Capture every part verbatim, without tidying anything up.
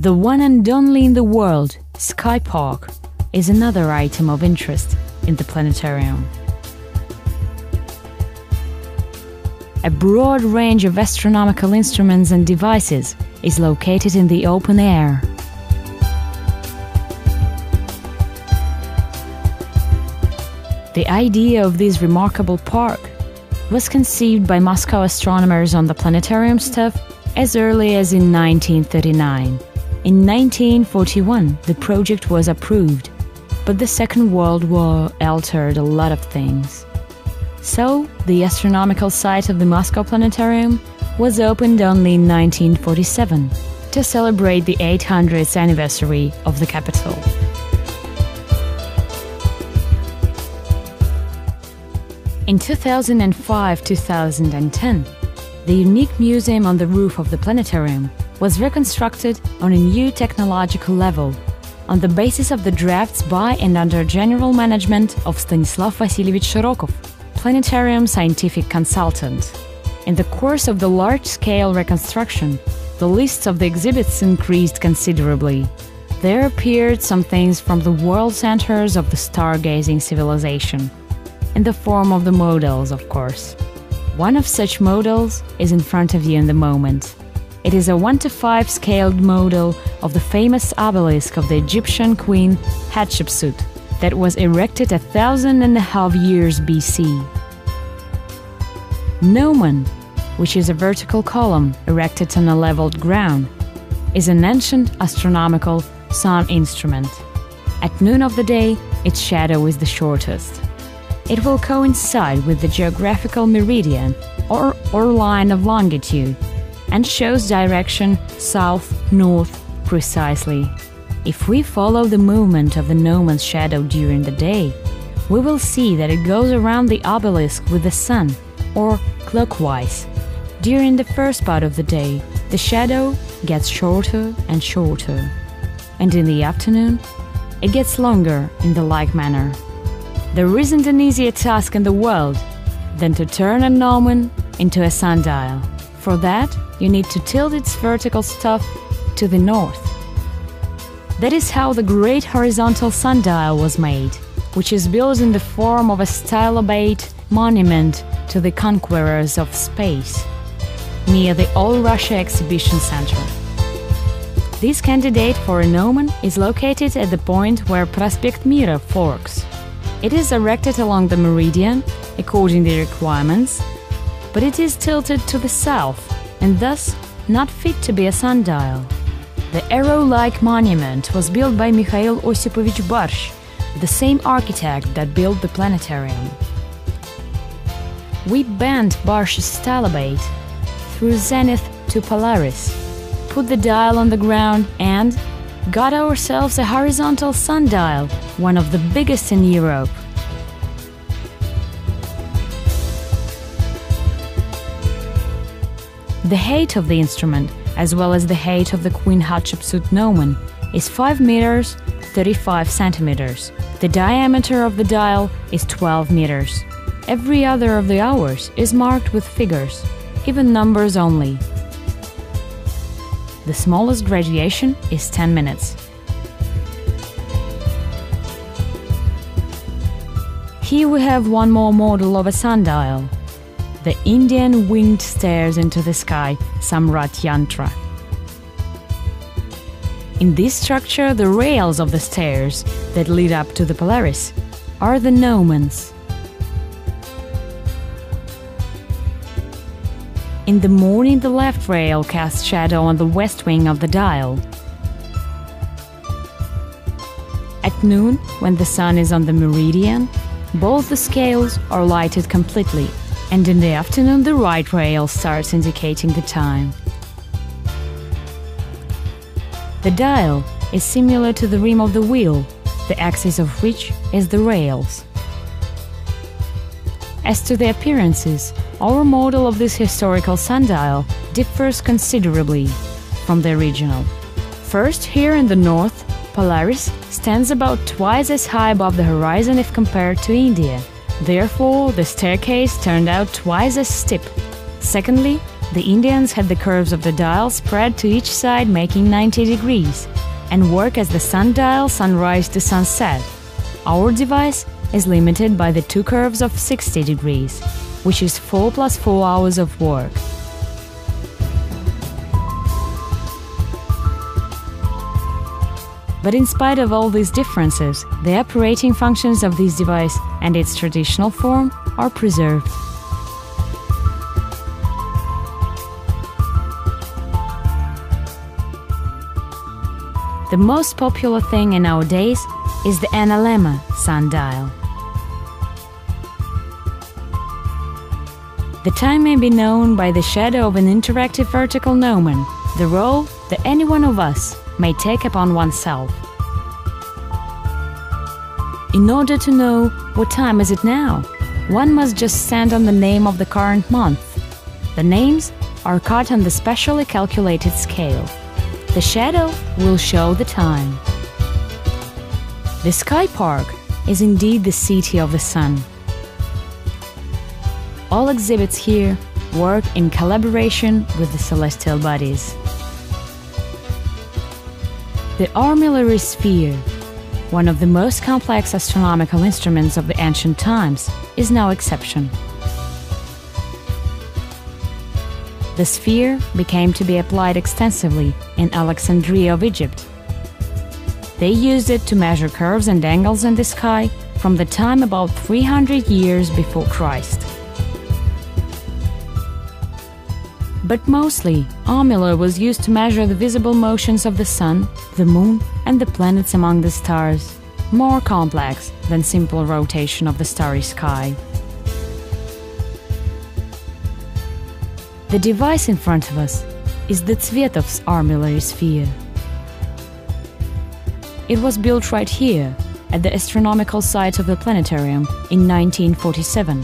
The one and only in the world, Sky Park, is another item of interest in the planetarium. A broad range of astronomical instruments and devices is located in the open air. The idea of this remarkable park was conceived by Moscow astronomers on the planetarium staff as early as in nineteen thirty-nine. In nineteen forty-one, the project was approved, but the Second World War altered a lot of things. So, the astronomical site of the Moscow Planetarium was opened only in nineteen forty-seven to celebrate the eight hundredth anniversary of the capital. In two thousand five to two thousand ten, the unique museum on the roof of the planetarium was reconstructed on a new technological level on the basis of the drafts by and under general management of Stanislav Vasilievich Shirokov, planetarium scientific consultant. In the course of the large-scale reconstruction, the lists of the exhibits increased considerably. There appeared some things from the world centers of the stargazing civilization, in the form of the models, of course. One of such models is in front of you in the moment. It is a one to five scaled model of the famous obelisk of the Egyptian queen Hatshepsut that was erected a thousand and a half years B C. Gnomon, which is a vertical column erected on a leveled ground, is an ancient astronomical sun instrument. At noon of the day, its shadow is the shortest. It will coincide with the geographical meridian or, or line of longitude and shows direction south-north precisely. If we follow the movement of the gnomon's shadow during the day, we will see that it goes around the obelisk with the sun, or clockwise. During the first part of the day, the shadow gets shorter and shorter, and in the afternoon, it gets longer in the like manner. There isn't an easier task in the world than to turn a gnomon into a sundial. For that, you need to tilt its vertical staff to the north. That is how the great horizontal sundial was made, which is built in the form of a stylobate monument to the conquerors of space, near the All-Russia Exhibition Center. This candidate for a gnomon is located at the point where Prospekt Mira forks. It is erected along the meridian, according to the requirements, but it is tilted to the south and thus not fit to be a sundial. The arrow-like monument was built by Mikhail Osipovich Barsh, the same architect that built the planetarium. We bent Barsh's stylobate through Zenith to Polaris, put the dial on the ground and got ourselves a horizontal sundial, one of the biggest in Europe. The height of the instrument, as well as the height of the Queen Hatshepsut gnomon, is five meters, thirty-five centimeters. The diameter of the dial is twelve meters. Every other of the hours is marked with figures, even numbers only. The smallest graduation is ten minutes. Here we have one more model of a sundial. The Indian winged stairs into the sky, Samrat Yantra. In this structure, the rails of the stairs that lead up to the Polaris are the gnomons. In the morning, the left rail casts shadow on the west wing of the dial. At noon, when the sun is on the meridian, both the scales are lighted completely, and in the afternoon the right rail starts indicating the time. The dial is similar to the rim of the wheel, the axis of which is the rails. As to the appearances, our model of this historical sundial differs considerably from the original. First, here in the north, Polaris stands about twice as high above the horizon if compared to India. Therefore, the staircase turned out twice as steep. Secondly, The Indians had the curves of the dial spread to each side, making ninety degrees, and work as the sundial, sunrise to sunset. Our device is limited by the two curves of sixty degrees, which is four plus four hours of work. But in spite of all these differences, the operating functions of this device and its traditional form are preserved. The most popular thing in our days is the analemma sundial. The time may be known by the shadow of an interactive vertical gnomon, the role that any one of us may take upon oneself. In order to know what time is it now, one must just stand on the name of the current month. The names are cut on the specially calculated scale. The shadow will show the time. The Sky Park is indeed the city of the sun. All exhibits here work in collaboration with the celestial bodies. The armillary sphere, one of the most complex astronomical instruments of the ancient times, is no exception. The sphere became to be applied extensively in Alexandria of Egypt. They used it to measure curves and angles in the sky from the time about three hundred years before Christ. But mostly, armilla was used to measure the visible motions of the sun, the moon, and the planets among the stars, more complex than simple rotation of the starry sky. The device in front of us is the Tsvetov's armillary sphere. It was built right here, at the astronomical site of the planetarium, in nineteen forty-seven,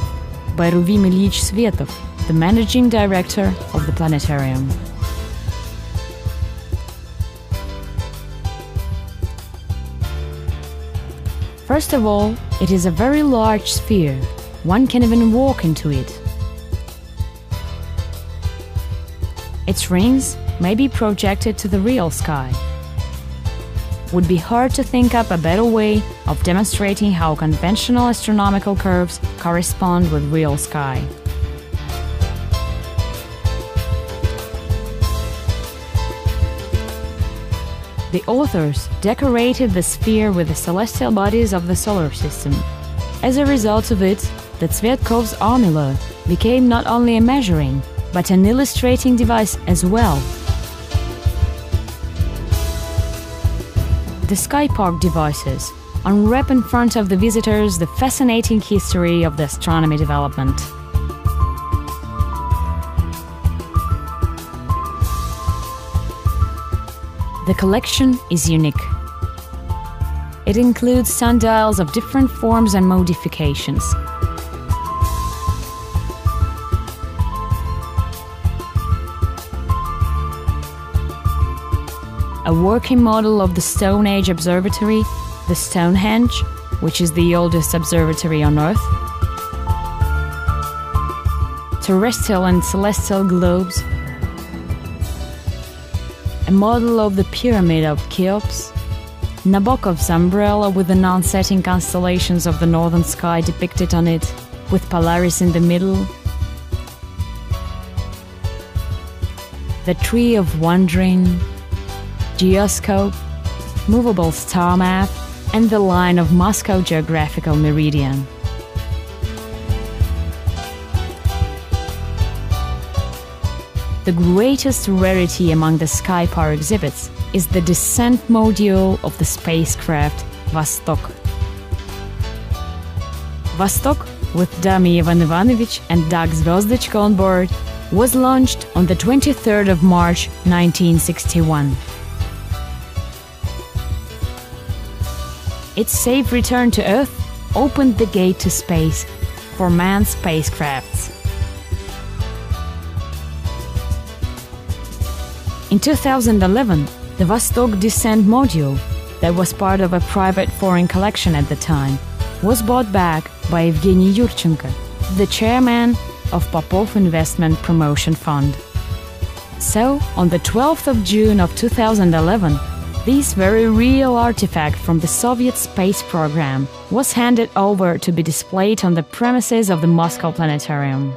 by Ruvi Svetov, the managing director of the planetarium. First of all, it is a very large sphere. One can even walk into it. Its rings may be projected to the real sky. Would be hard to think up a better way of demonstrating how conventional astronomical curves correspond with real sky. The authors decorated the sphere with the celestial bodies of the solar system. As a result of it, the Tsvetkov's armilla became not only a measuring, but an illustrating device as well. The Sky Park devices unwrap in front of the visitors the fascinating history of the astronomy development. The collection is unique. It includes sundials of different forms and modifications. A working model of the Stone Age observatory, the Stonehenge, which is the oldest observatory on Earth. Terrestrial and celestial globes. A model of the Pyramid of Cheops, Nabokov's umbrella with the non-setting constellations of the northern sky depicted on it, with Polaris in the middle, the Tree of Wandering, geoscope, movable star map, and the line of Moscow geographical meridian. The greatest rarity among the Sky Park exhibits is the descent module of the spacecraft Vostok. Vostok, with Dami Ivan Ivanovich and Dag Zvozdichko on board, was launched on the twenty-third of March nineteen sixty-one. Its safe return to Earth opened the gate to space for manned spacecrafts. In two thousand eleven, the Vostok descent module, that was part of a private foreign collection at the time, was bought back by Evgeny Yurchenko, the chairman of Popov Investment Promotion Fund. So, on the twelfth of June of two thousand eleven, this very real artifact from the Soviet space program was handed over to be displayed on the premises of the Moscow Planetarium.